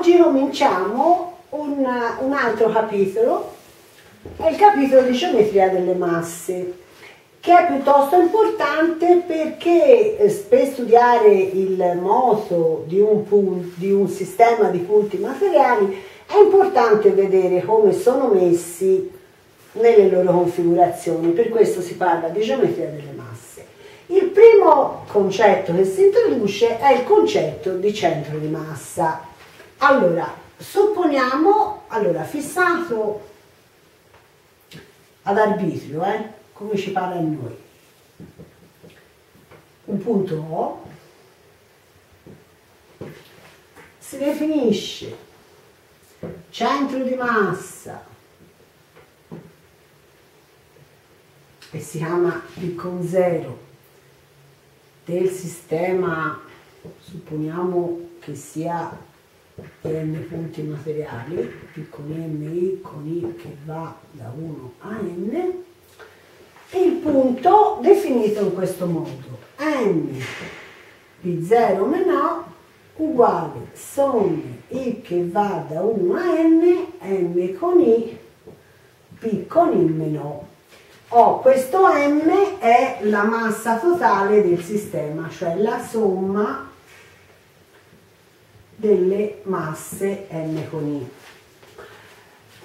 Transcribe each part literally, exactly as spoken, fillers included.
oggi cominciamo un, un altro capitolo, è il capitolo di geometria delle masse, che è piuttosto importante perché per studiare il moto di un, punto, di un sistema di punti materiali è importante vedere come sono messi nelle loro configurazioni, per questo si parla di geometria delle masse. Il primo concetto che si introduce è il concetto di centro di massa. Allora, supponiamo, allora, fissato ad arbitrio, eh, come ci parla a noi, un punto O, si definisce centro di massa e si chiama P con zero del sistema, supponiamo che sia n punti materiali, P con M, I con I che va da uno a N, e il punto definito in questo modo, N P zero meno uguale somme I che va da uno a N, M con I, P con I meno O. Questo M è la massa totale del sistema, cioè la somma delle masse M con I.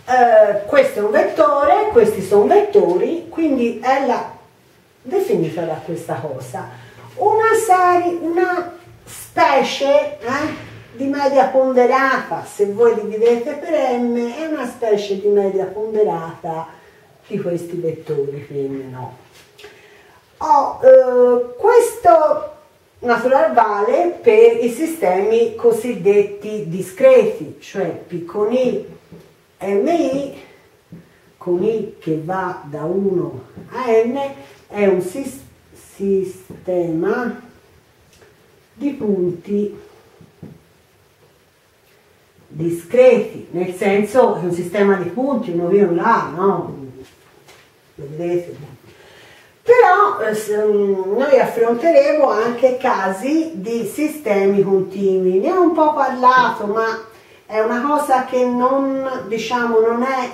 Eh, questo è un vettore, questi sono vettori, quindi è la, definita da questa cosa. Una serie, una specie, eh? di media ponderata, se voi dividete per m, è una specie di media ponderata di questi vettori, quindi no. Oh, eh, questo naturalmente vale per i sistemi cosiddetti discreti, cioè P con I, M I, con I che va da uno a N, è un sis- sistema di punti discreti, nel senso che è un sistema di punti, uno via un là, no? Vedete? Però noi affronteremo anche casi di sistemi continui, ne ho un po' parlato, ma è una cosa che non, diciamo, non è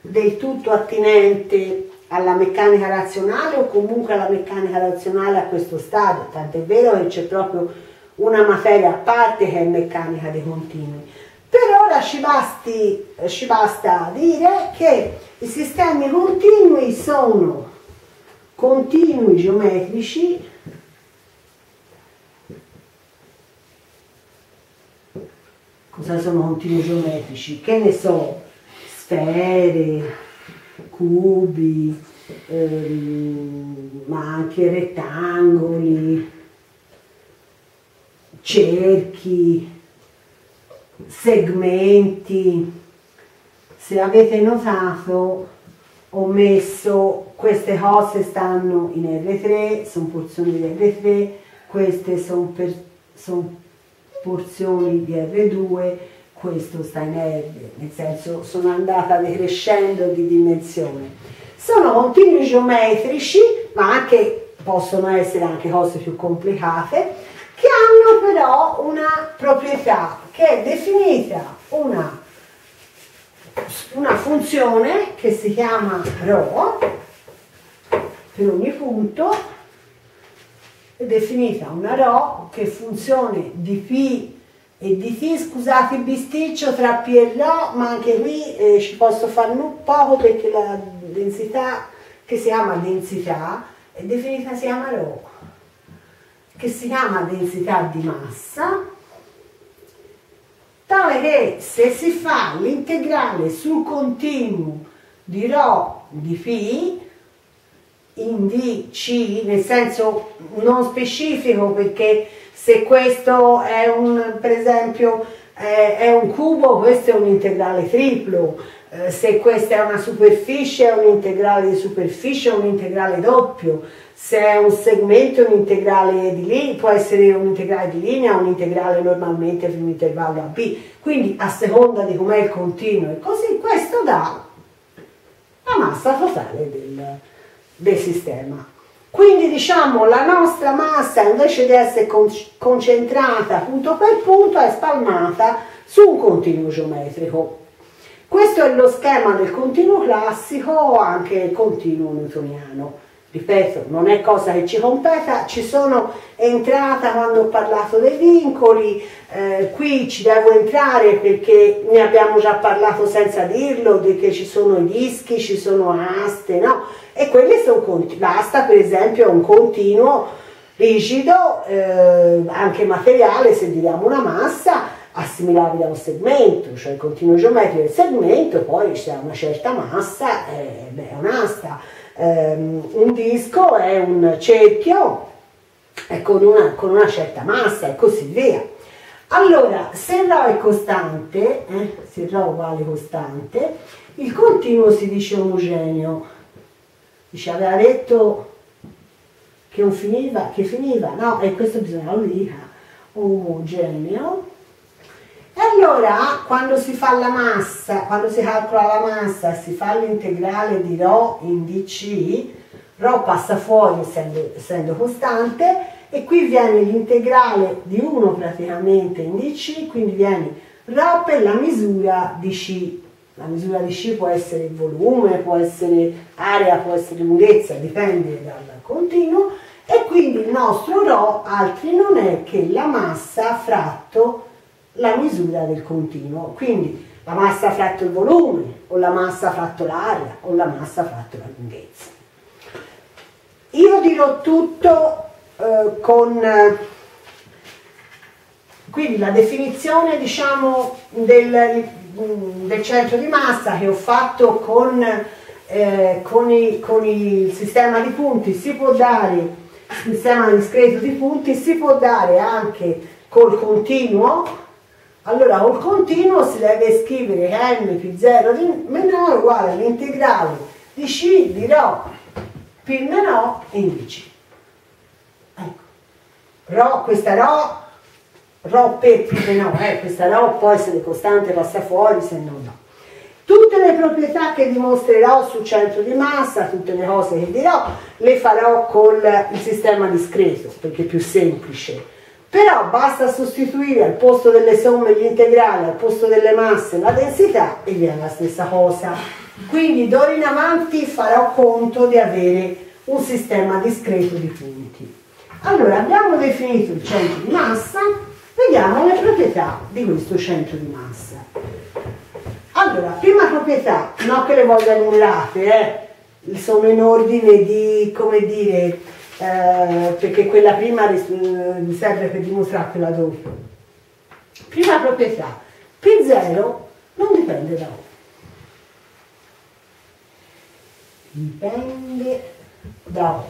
del tutto attinente alla meccanica razionale o comunque alla meccanica razionale a questo stadio, tant'è vero che c'è proprio una materia a parte che è meccanica dei continui. Per ora ci, basti, ci basta dire che i sistemi continui sono continui geometrici cosa sono continui geometrici? Che ne so, sfere, cubi, ehm, ma anche rettangoli, cerchi, segmenti. Se avete notato, ho messo queste cose, stanno in R tre, sono porzioni di R tre, queste sono son porzioni di R due, questo sta in R, nel senso sono andata decrescendo di dimensione. Sono continui geometrici, ma anche possono essere anche cose più complicate, che hanno però una proprietà che è definita una, una funzione che si chiama ρ per ogni punto, è definita una ρ che è funzione di P e di T, scusate il bisticcio tra P e ρ, ma anche qui eh, ci posso fare un poco perché la densità che si chiama densità è definita, si chiama ρ, che si chiama densità di massa, tale che se si fa l'integrale sul continuo di ρ di P in D, C, nel senso non specifico, perché se questo è un, per esempio, eh, è un cubo, questo è un integrale triplo, eh, se questa è una superficie è un integrale di superficie, è un integrale doppio, se è un segmento, un integrale di linea, può essere un integrale di linea, un integrale normalmente per un intervallo a b, quindi a seconda di com'è il continuo, e così questo dà la massa totale del, del sistema. Quindi diciamo la nostra massa, invece di essere concentrata punto per punto, è spalmata su un continuo geometrico. Questo è lo schema del continuo classico, anche il continuo newtoniano. Ripeto, non è cosa che ci competa, ci sono entrata quando ho parlato dei vincoli, eh, qui ci devo entrare perché ne abbiamo già parlato senza dirlo, di che ci sono i dischi, ci sono aste, no? E quelle sono continue. L'asta per esempio è un continuo rigido, eh, anche materiale, se diamo una massa, assimilabile a un segmento, cioè il continuo geometrico del segmento, poi c'è una certa massa, eh, beh, è un'asta. Um, un disco è un cerchio è con, una, con una certa massa e così via. Allora, se Rho è costante, eh, se Rho uguale costante, il continuo si dice omogeneo. Dice, aveva detto che non finiva, che finiva, no, e questo bisogna lo dica, omogeneo. E allora, quando si fa la massa, quando si calcola la massa, si fa l'integrale di Rho in dC, Rho passa fuori essendo, essendo costante, e qui viene l'integrale di uno praticamente in dC, quindi viene Rho per la misura di C. La misura di C può essere il volume, può essere area, può essere lunghezza, dipende dal continuo, e quindi il nostro Rho altri non è che la massa fratto la misura del continuo, quindi la massa fratto il volume, o la massa fratto l'area, o la massa fratto la lunghezza. Io dirò tutto eh, con eh, quindi la definizione, diciamo, del, del centro di massa che ho fatto con, eh, con, i, con il sistema di punti. Si può dare il sistema discreto di punti, si può dare anche col continuo. Allora, col continuo si deve scrivere che m più zero di meno è uguale all'integrale di c di Rho più meno in dc. Ecco, Rho, questa Rho, Rho per più meno, eh, questa Rho poi se le costante passa fuori, se no no. Tutte le proprietà che dimostrerò sul centro di massa, tutte le cose che dirò, le farò con il sistema discreto, perché è più semplice. Però basta sostituire al posto delle somme gli integrali, al posto delle masse la densità e viene la stessa cosa. Quindi d'ora in avanti farò conto di avere un sistema discreto di punti. Allora, abbiamo definito il centro di massa, vediamo le proprietà di questo centro di massa. Allora, prima proprietà, non che le voglio annullate, eh, sono in ordine di, come dire, Eh, perché quella prima mi serve per dimostrare quella dopo. Prima proprietà, P zero non dipende da O. Dipende da O.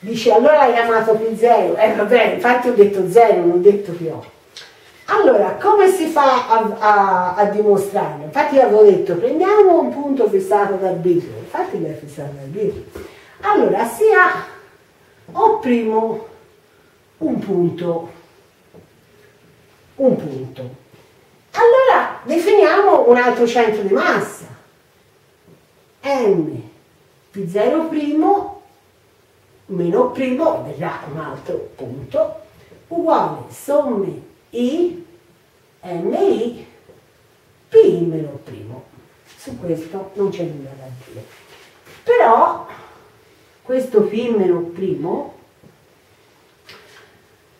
Dice, allora hai chiamato P zero, eh vabbè, infatti ho detto zero, non ho detto più O. Allora, come si fa a, a, a dimostrarlo? Infatti io avevo detto, prendiamo un punto fissato d'arbitrio, infatti lui è fissato d'arbitrio. Allora, sia O' un punto, un punto. Allora, definiamo un altro centro di massa, M P zero' meno primo, verrà un altro punto, uguale somme I, M I, P I meno primo. Su questo non c'è nulla da dire. Però questo P meno primo,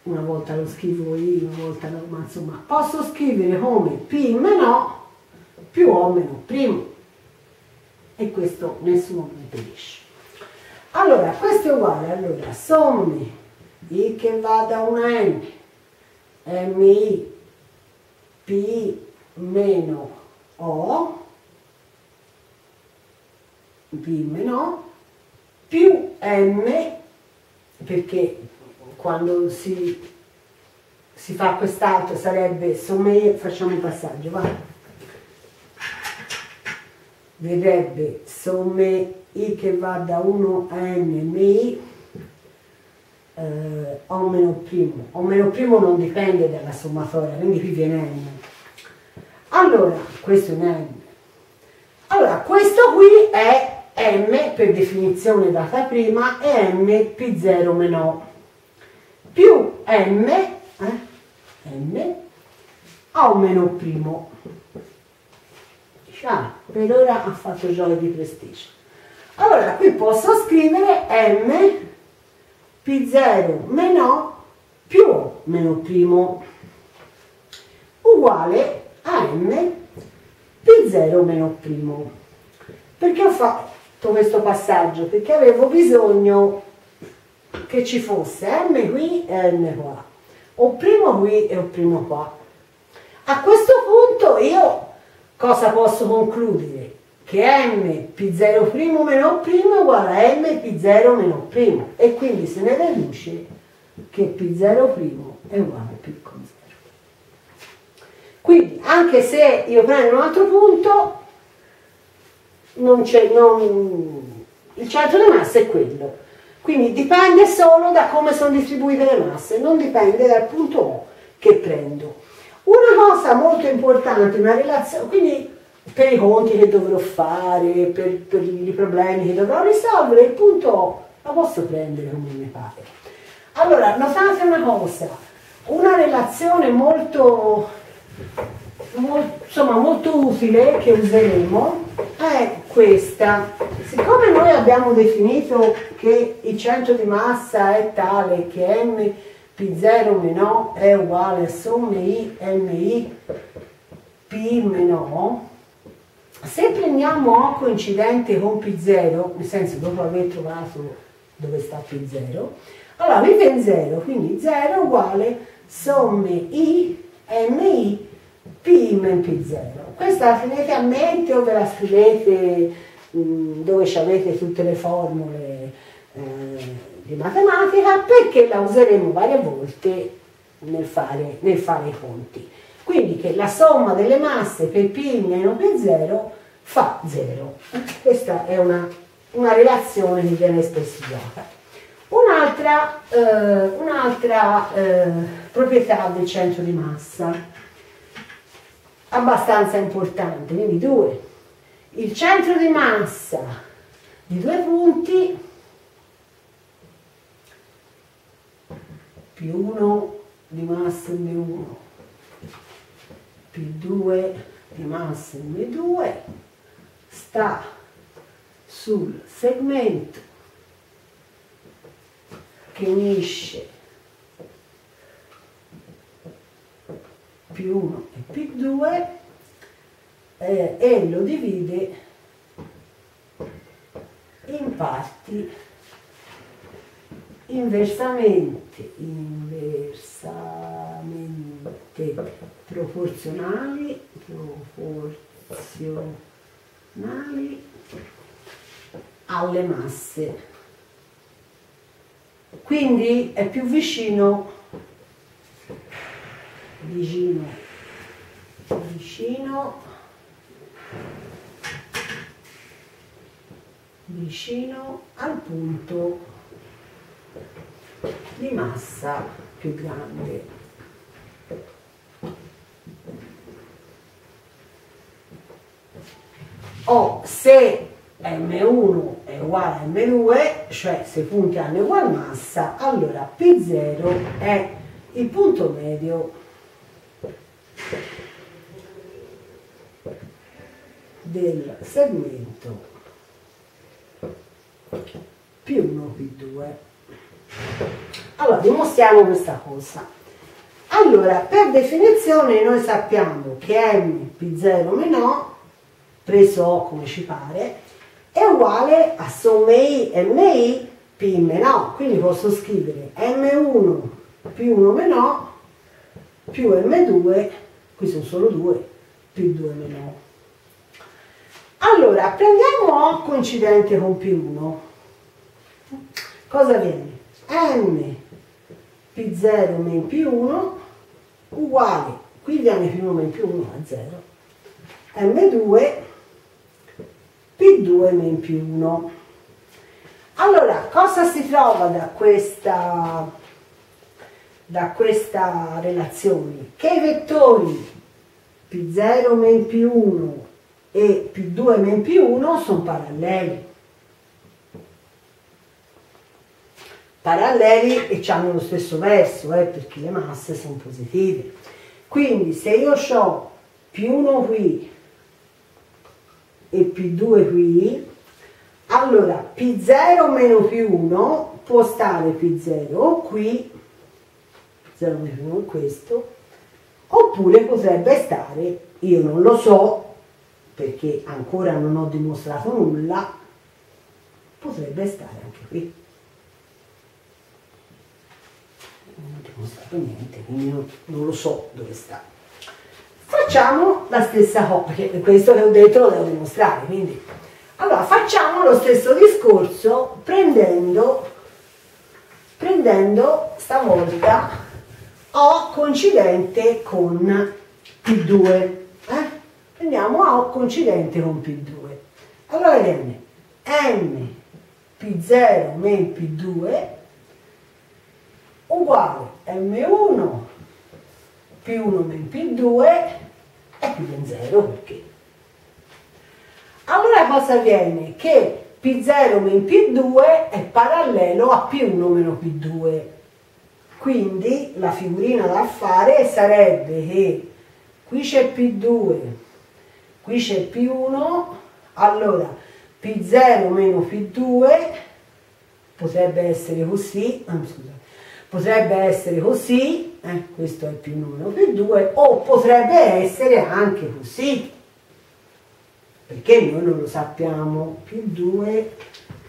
una volta lo scrivo io, una volta no, ma insomma, posso scrivere come P meno più O meno primo. E questo nessuno mi impedisce. Allora, questo è uguale, allora, somme I che va da una N, M I, P I meno O, P meno O, più M, perché quando si, si fa quest'altro sarebbe somme, facciamo il passaggio, va? Vedrebbe somme I che va da uno a N, M I, eh, O meno primo. O meno primo non dipende dalla sommatoria, quindi qui viene N. Allora, questo è un N. Allora, questo qui è M per definizione data prima e M P zero meno O più M, eh, M o meno primo. Ah, per ora ha fatto il gioco di prestigio. Allora qui posso scrivere m pi zero meno più o meno primo uguale a m pi zero meno primo. Perché ho fatto questo passaggio? Perché avevo bisogno che ci fosse m qui e m qua, o primo qui e o primo qua. A questo punto io cosa posso concludere? Che m pi zero primo meno primo è uguale a m pi zero meno primo, e quindi se ne deduce che pi zero primo è uguale a pi con zero. Quindi anche se io prendo un altro punto, non c'è, non, il centro di massa è quello. Quindi dipende solo da come sono distribuite le masse, non dipende dal punto O che prendo. Una cosa molto importante, una relazione, quindi per i conti che dovrò fare, per, per i problemi che dovrò risolvere, il punto O la posso prendere come mi pare. Allora, notate una cosa, una relazione molto, molto, insomma, molto utile che useremo è questa. Siccome noi abbiamo definito che il centro di massa è tale che m pi zero meno è uguale a somme i mi pi meno o, se prendiamo o coincidente con pi zero, nel senso dopo aver trovato dove sta pi zero, allora mi viene zero, quindi zero uguale somme i mi pi meno pi zero. Questa la tenete a mente o ve la scrivete mh, dove ci avete tutte le formule eh, di matematica, perché la useremo varie volte nel fare, nel fare i conti. Quindi che la somma delle masse per P meno P zero fa zero. Questa è una, una relazione che viene spesso usata. Un'altra eh, un'altra eh, proprietà del centro di massa abbastanza importante, quindi due. Il centro di massa di due punti pi uno di massa emme uno, pi due di massa emme due sta sul segmento che unisce pi uno e pi due eh, e lo divide in parti inversamente, inversamente proporzionali, proporzionali alle masse. Quindi è più vicino, vicino, vicino, vicino al punto di massa più grande. O se emme uno è uguale a emme due, cioè se i punti hanno uguale massa, allora pi zero è il punto medio del segmento pi uno, pi due. Allora, dimostriamo questa cosa. Allora, per definizione noi sappiamo che m pi zero meno, preso O come ci pare, è uguale a somme i mi pi meno. Quindi posso scrivere emme uno più uno meno più emme due, qui sono solo due, più due meno. Allora, prendiamo O coincidente con pi uno. Cosa viene? M pi zero meno pi uno uguale, qui viene pi uno meno pi uno a zero, emme due pi due meno pi uno. Allora, cosa si trova da questa, da questa relazione? Che i vettori pi zero meno pi uno e pi due meno pi uno sono paralleli. Paralleli e hanno lo stesso verso, eh, perché le masse sono positive. Quindi se io ho più uno qui e più due qui, allora pi zero meno più uno può stare pi zero qui, zero meno più uno in questo, oppure potrebbe stare, io non lo so perché ancora non ho dimostrato nulla, potrebbe stare anche qui. Non ho dimostrato niente, quindi non, non lo so dove sta. Facciamo la stessa cosa, perché per questo che ho detto lo devo dimostrare, quindi. Allora facciamo lo stesso discorso prendendo, prendendo stavolta O coincidente con pi due. Eh? Prendiamo O coincidente con pi due. Allora vediamo n pi zero meno pi due uguale m uno più uno meno pi due è più di zero, perché? Allora cosa avviene? Che pi zero meno pi due è parallelo a pi uno meno pi due. Quindi la figurina da fare sarebbe che qui c'è pi due, qui c'è pi uno, allora pi zero meno pi due potrebbe essere così, ah, scusa, potrebbe essere così, eh, questo è pi uno meno pi due, o potrebbe essere anche così, perché noi non lo sappiamo, pi due,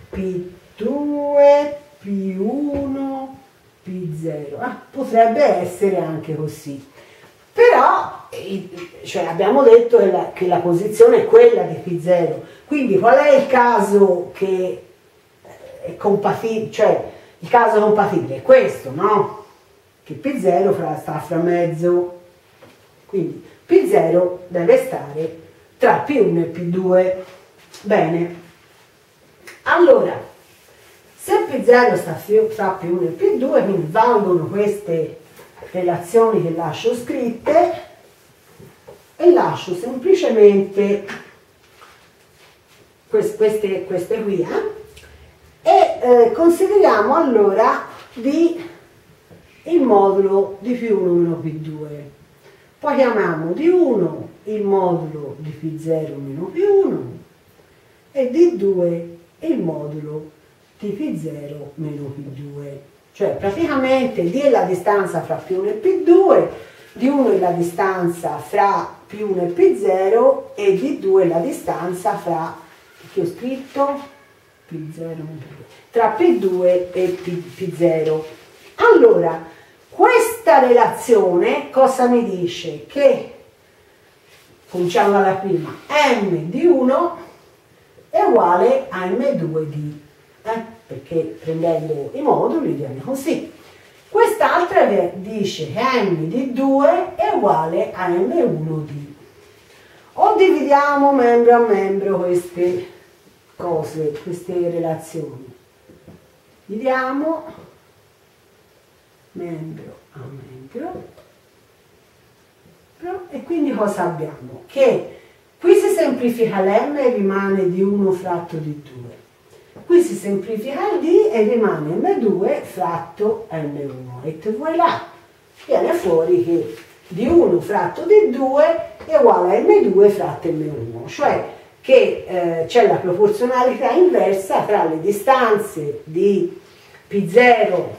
pi due, pi uno, pi zero, eh, potrebbe essere anche così, però cioè, abbiamo detto che la, che la posizione è quella di pi zero, quindi qual è il caso che è compatibile, cioè il caso compatibile è questo, no? Che pi zero fra, sta fra mezzo, quindi pi zero deve stare tra pi uno e pi due. Bene, allora se pi zero sta fra pi uno e pi due, quindi valgono queste relazioni che lascio scritte, e lascio semplicemente queste, queste qui, eh? E eh, consideriamo allora di il modulo di pi uno meno pi due, poi chiamiamo di uno il modulo di pi zero meno pi uno e di due il modulo di pi zero meno pi due, cioè praticamente di è la distanza fra pi uno e pi due, di uno è la distanza fra pi uno e pi zero e di due è la distanza fra, che ho scritto? pi zero tra pi due e pi zero. Allora, questa relazione cosa mi dice? Che, cominciamo dalla prima, m di uno è uguale a m due di, eh? Perché prendendo i moduli viene così. Quest'altra dice che m di due è uguale a m uno di. O dividiamo membro a membro queste cose, queste relazioni, dividiamo membro a membro, e quindi cosa abbiamo? Che qui si semplifica l'm e rimane di uno fratto di due, qui si semplifica il d e rimane m due fratto m uno, e voilà, viene fuori che di uno fratto di due è uguale a m due fratto m uno, cioè che eh, c'è la proporzionalità inversa tra le distanze di pi zero,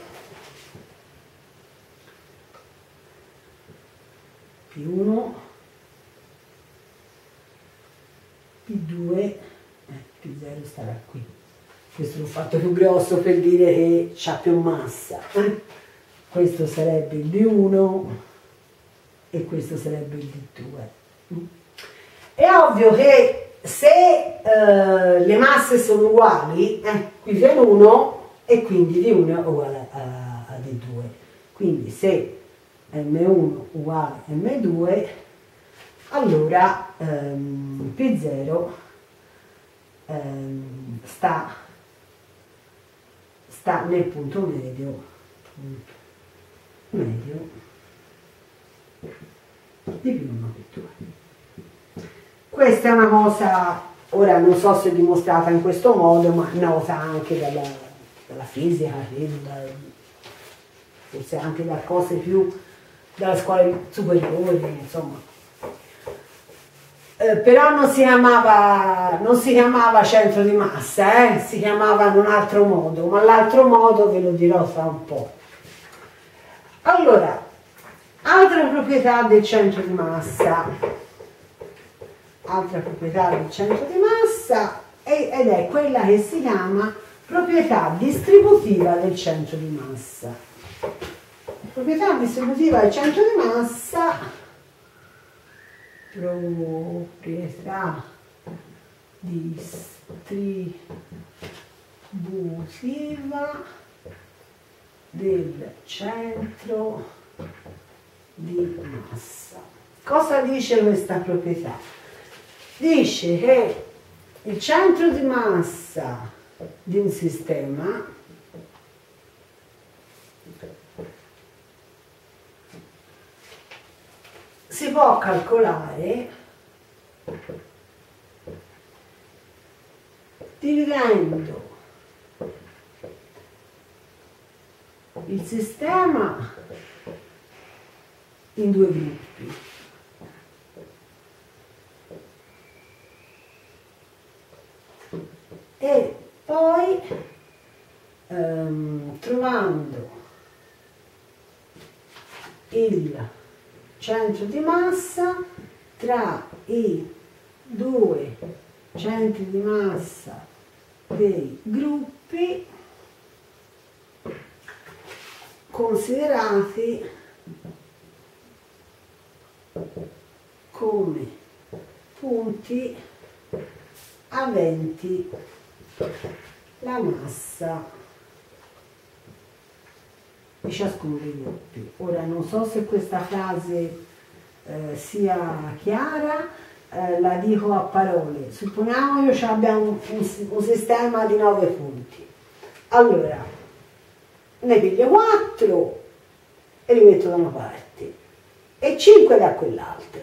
pi uno, pi due, eh, pi zero starà qui, questo l'ho fatto più grosso per dire che c'ha più massa, eh? Questo sarebbe il di uno e questo sarebbe il di due. Mm? È ovvio che se eh, le masse sono uguali, eh, qui c'è uno e quindi di uno è uguale a, a di due, quindi se m uno uguale a m due, allora ehm, pi zero ehm, sta, sta nel punto medio, punto medio di pi uno e pi due. Questa è una cosa, ora non so se è dimostrata in questo modo, ma nota anche dalla, dalla fisica, da, forse anche da cose più dalle scuole superiori, insomma. Eh, però non si chiamava, non si chiamava centro di massa, eh? Si chiamava in un altro modo, ma l'altro modo ve lo dirò fra un po'. Allora, altra proprietà del centro di massa, altra proprietà del centro di massa ed è quella che si chiama proprietà distributiva del centro di massa. Proprietà distributiva del centro di massa, proprietà distributiva del centro di massa. Cosa dice questa proprietà? Dice che il centro di massa di un sistema si può calcolare dividendo il sistema in due gruppi. E poi ehm, trovando il centro di massa tra i due centri di massa dei gruppi considerati come punti aventi la massa di ciascuno dei gruppi. Ora non so se questa frase eh, sia chiara, eh, la dico a parole. Supponiamo che abbia un, un, un sistema di nove punti. Allora, ne piglio quattro e li metto da una parte e cinque da quell'altra.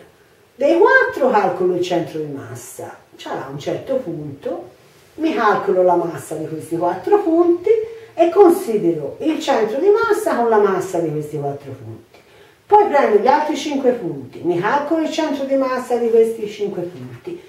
Dei quattro calcolo il centro di massa, cioè a un certo punto mi calcolo la massa di questi quattro punti e considero il centro di massa con la massa di questi quattro punti. Poi prendo gli altri cinque punti, mi calcolo il centro di massa di questi cinque punti,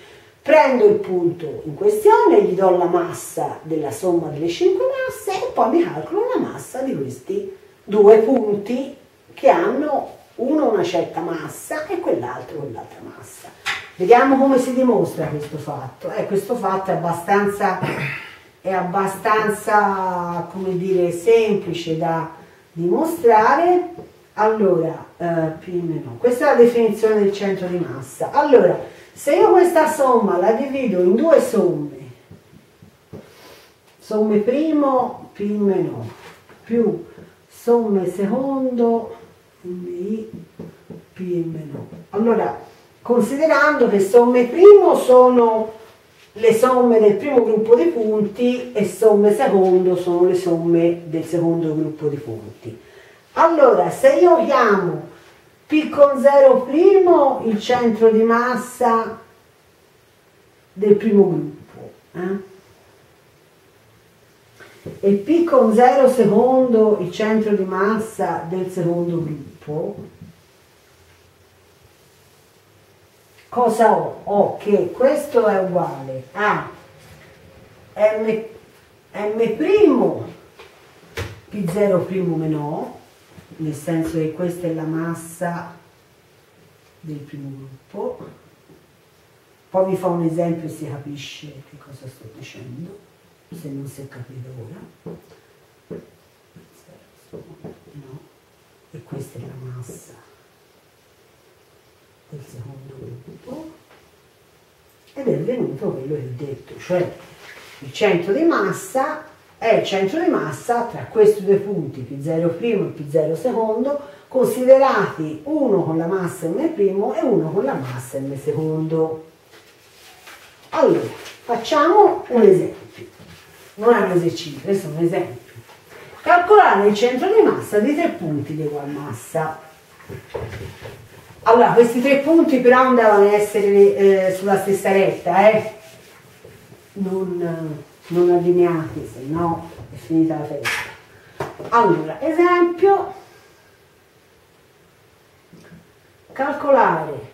prendo il punto in questione, gli do la massa della somma delle cinque masse e poi mi calcolo la massa di questi due punti che hanno uno una certa massa e quell'altro quell'altra massa. Vediamo come si dimostra questo fatto. Eh, questo fatto è abbastanza, è abbastanza, come dire, semplice da dimostrare. Allora, eh, più o meno, questa è la definizione del centro di massa. Allora, se io questa somma la divido in due somme, somme primo P meno più somme secondo M I P meno. Allora, considerando che somme primo sono le somme del primo gruppo di punti e somme secondo sono le somme del secondo gruppo di punti. Allora, se io chiamo P con zero primo il centro di massa del primo gruppo, eh? E P con zero secondo il centro di massa del secondo gruppo, cosa ho? Ho che questo è uguale a M, M' P zero' meno, nel senso che questa è la massa del primo gruppo. Poi vi fa un esempio e si capisce che cosa sto dicendo, se non si è capito ora. No. E questa è la massa del secondo gruppo ed è venuto quello che ho detto, cioè il centro di massa è il centro di massa tra questi due punti, P zero' e P zero secondo, considerati uno con la massa M' e uno con la massa M secondo. Allora, facciamo un esempio. Non è un esercizio, questo è un esempio. Calcolare il centro di massa di tre punti di ugual massa. Allora, questi tre punti però non devono essere eh, sulla stessa retta, eh? Non... non allineati, se no è finita la festa. Allora, esempio, calcolare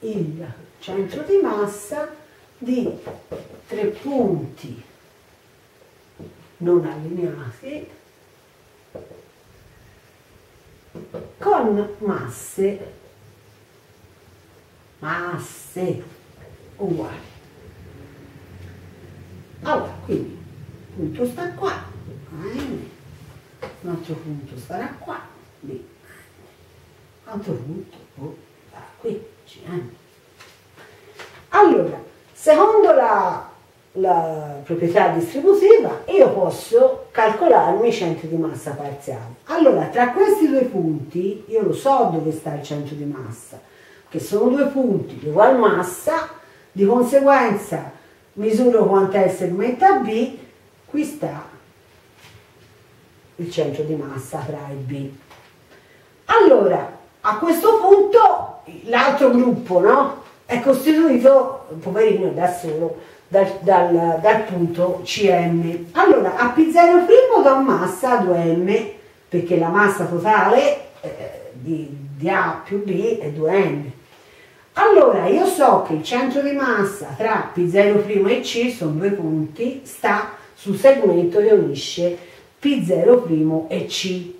il centro di massa di tre punti non allineati con masse masse uguali. Allora, quindi il punto sta qua, un altro punto starà qua, un altro punto oh, da qui, C M. Allora, secondo la, la proprietà distributiva io posso calcolarmi i centri di massa parziali. Allora, tra questi due punti io lo so dove sta il centro di massa, che sono due punti di ugual massa, di conseguenza misuro quant'è il segmento A B, qui sta il centro di massa tra A e B. Allora, a questo punto l'altro gruppo, no, è costituito, poverino, da solo, dal, dal, dal punto C M. Allora, A P zero' dà massa due m, perché la massa totale eh, di, di A più B è due m. Allora, io so che il centro di massa tra P zero' e C, sono due punti, sta sul segmento che unisce P zero' e C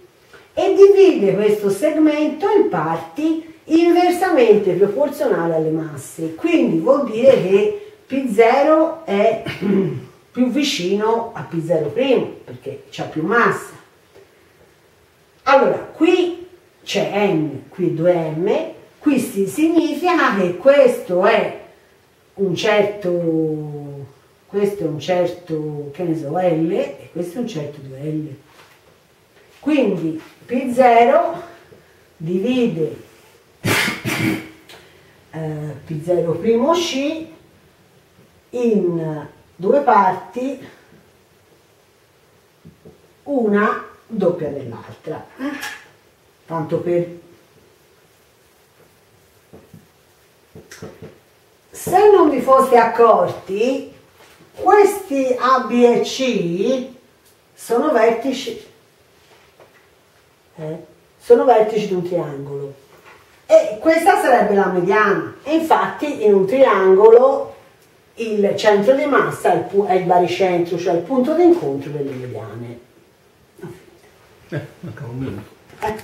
e divide questo segmento in parti inversamente proporzionali alle masse. Quindi vuol dire che P zero è più vicino a P zero', perché c'ha più massa. Allora, qui c'è M, qui due m, quindi significa che questo è un certo, questo è un certo, che ne so, L, e questo è un certo due L. Quindi P zero divide eh, P zero' C in due parti, una doppia dell'altra, eh? tanto per... Se non vi foste accorti, questi A, B e C sono vertici, eh, sono vertici di un triangolo e questa sarebbe la mediana. E infatti in un triangolo il centro di massa è il, è il baricentro, cioè il punto d'incontro delle mediane. Eh, manca un minuto. Eh.